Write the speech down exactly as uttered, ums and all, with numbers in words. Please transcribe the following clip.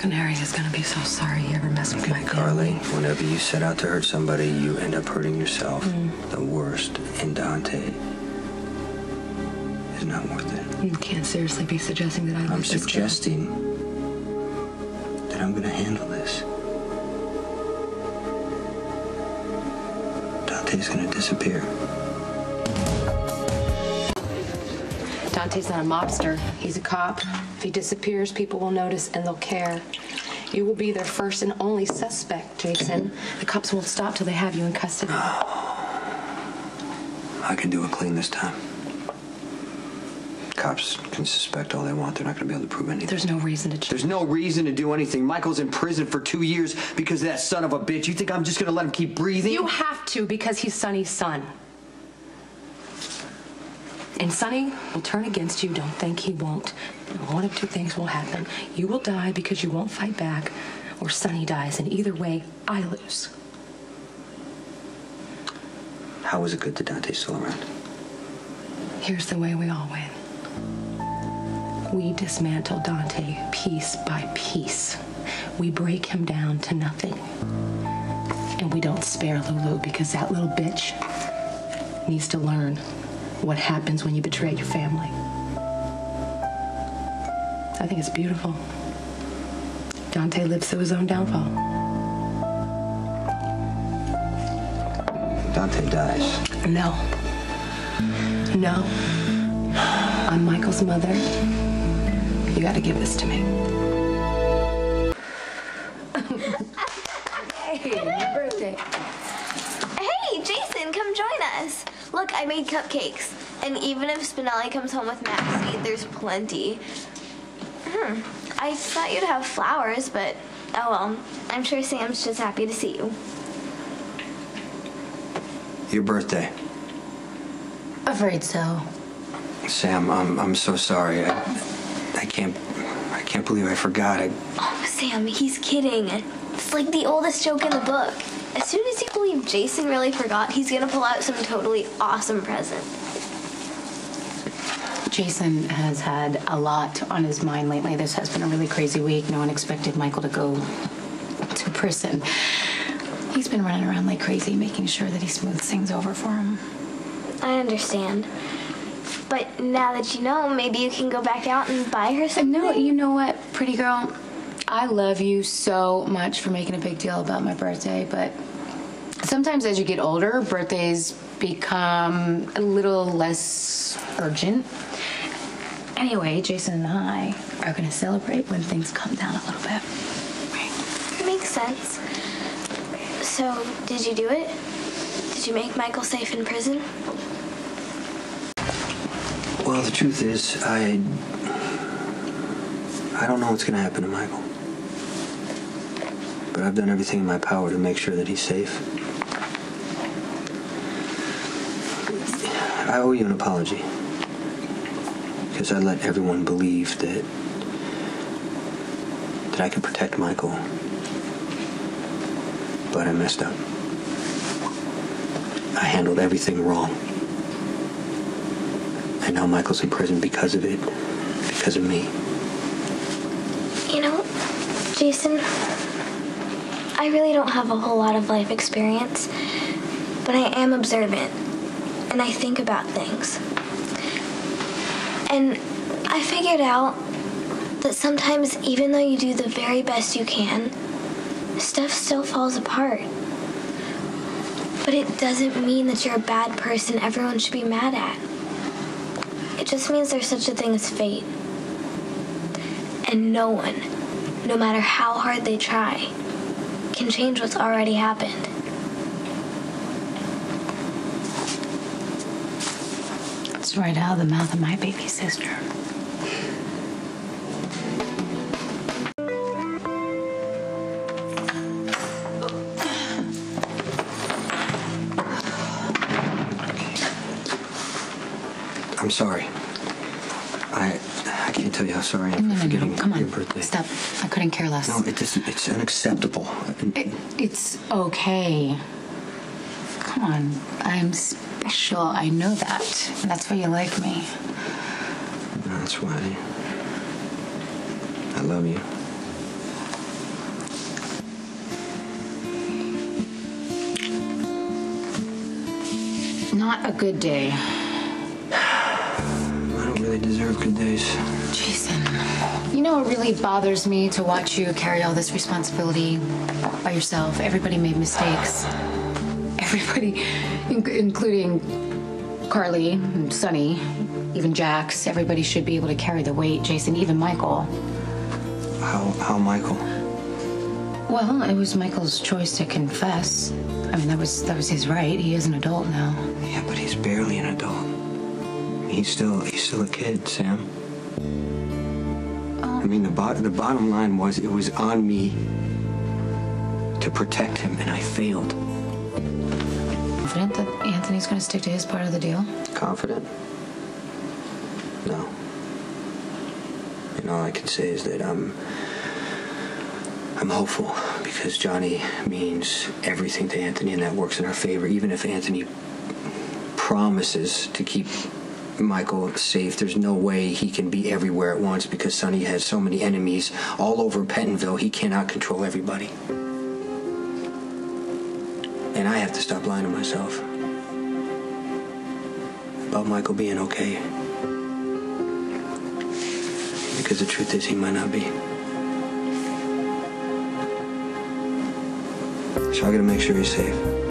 Canary is gonna be so sorry he ever messed with Michael. Carly, whenever you set out to hurt somebody, you end up hurting yourself. Mm. The worst in Dante is not worth it. You can't seriously be suggesting that I I'm this suggesting girl. That I'm gonna handle this. Dante's gonna disappear. Dante's not a mobster. He's a cop. If he disappears, people will notice and they'll care. You will be their first and only suspect, Jason. The cops won't stop till they have you in custody. Oh, I can do it clean this time. Cops can suspect all they want. They're not going to be able to prove anything. There's no reason to change. There's no reason to do anything. Michael's in prison for two years because of that son of a bitch. You think I'm just going to let him keep breathing? You have to, because he's Sonny's son. And Sonny will turn against you. Don't think he won't. One of two things will happen. You will die because you won't fight back, or Sonny dies. And either way, I lose. How is it good that Dante's still around? Here's the way we all win. We dismantle Dante piece by piece. We break him down to nothing. And we don't spare Lulu, because that little bitch needs to learn what happens when you betray your family. I think it's beautiful. Dante lives through his own downfall. Dante dies. No. No. I'm Michael's mother. You gotta give this to me. Hey, happy birthday. Hey, Jason, come join us. Look, I made cupcakes. And even if Spinelli comes home with Maxie, there's plenty. Hmm. I thought you'd have flowers, but oh well. I'm sure Sam's just happy to see you. Your birthday. Afraid so. Sam, I'm, I'm so sorry. I, I can't, I can't believe I forgot. I... Oh, Sam, he's kidding. It's like the oldest joke in the book. As soon as you believe Jason really forgot, he's gonna pull out some totally awesome present. Jason has had a lot on his mind lately. This has been a really crazy week. No one expected Michael to go to prison. He's been running around like crazy, making sure that he smooths things over for him. I understand. But now that you know, maybe you can go back out and buy her something? No, you know what, pretty girl? I love you so much for making a big deal about my birthday, but sometimes as you get older, birthdays become a little less urgent. Anyway, Jason and I are going to celebrate when things calm down a little bit. Right. Makes sense. So, did you do it? Did you make Michael safe in prison? Well, the truth is, I... I don't know what's going to happen to Michael. But I've done everything in my power to make sure that he's safe. I owe you an apology. Because I let everyone believe that... that I could protect Michael. But I messed up. I handled everything wrong. And now Michael's in prison because of it. Because of me. You know, Jason... I really don't have a whole lot of life experience, but I am observant, and I think about things. And I figured out that sometimes, even though you do the very best you can, stuff still falls apart. But it doesn't mean that you're a bad person everyone should be mad at. It just means there's such a thing as fate. And no one, no matter how hard they try, can change what's already happened. It's right out of the mouth of my baby sister. I'm sorry. I I can't tell you how sorry I am no, for forgetting no, no. Come your on. Birthday. Stop. I couldn't care less. No, it isn't. It's unacceptable. It, it's okay. Come on. I'm special. I know that. And that's why you like me. That's why I love you. not a good day. I don't really deserve good days. Jason, you know, it really bothers me to watch you carry all this responsibility by yourself. Everybody made mistakes. Everybody, in including Carly, and Sonny, even Jax. Everybody should be able to carry the weight, Jason, even Michael. How, how Michael? Well, it was Michael's choice to confess. I mean, that was that was his right. He is an adult now. Yeah, but he's barely an adult. He's still he's still a kid, Sam. Oh. I mean, the bo the bottom line was it was on me to protect him, and I failed. Confident that Anthony's going to stick to his part of the deal? Confident? No. And all I can say is that I'm. I'm hopeful because Johnny means everything to Anthony and that works in our favor, even if Anthony promises to keep Michael safe. There's no way he can be everywhere at once because Sonny has so many enemies all over Pentonville. He cannot control everybody. And I have to stop lying to myself about Michael being okay. Because the truth is he might not be. So I gotta make sure he's safe.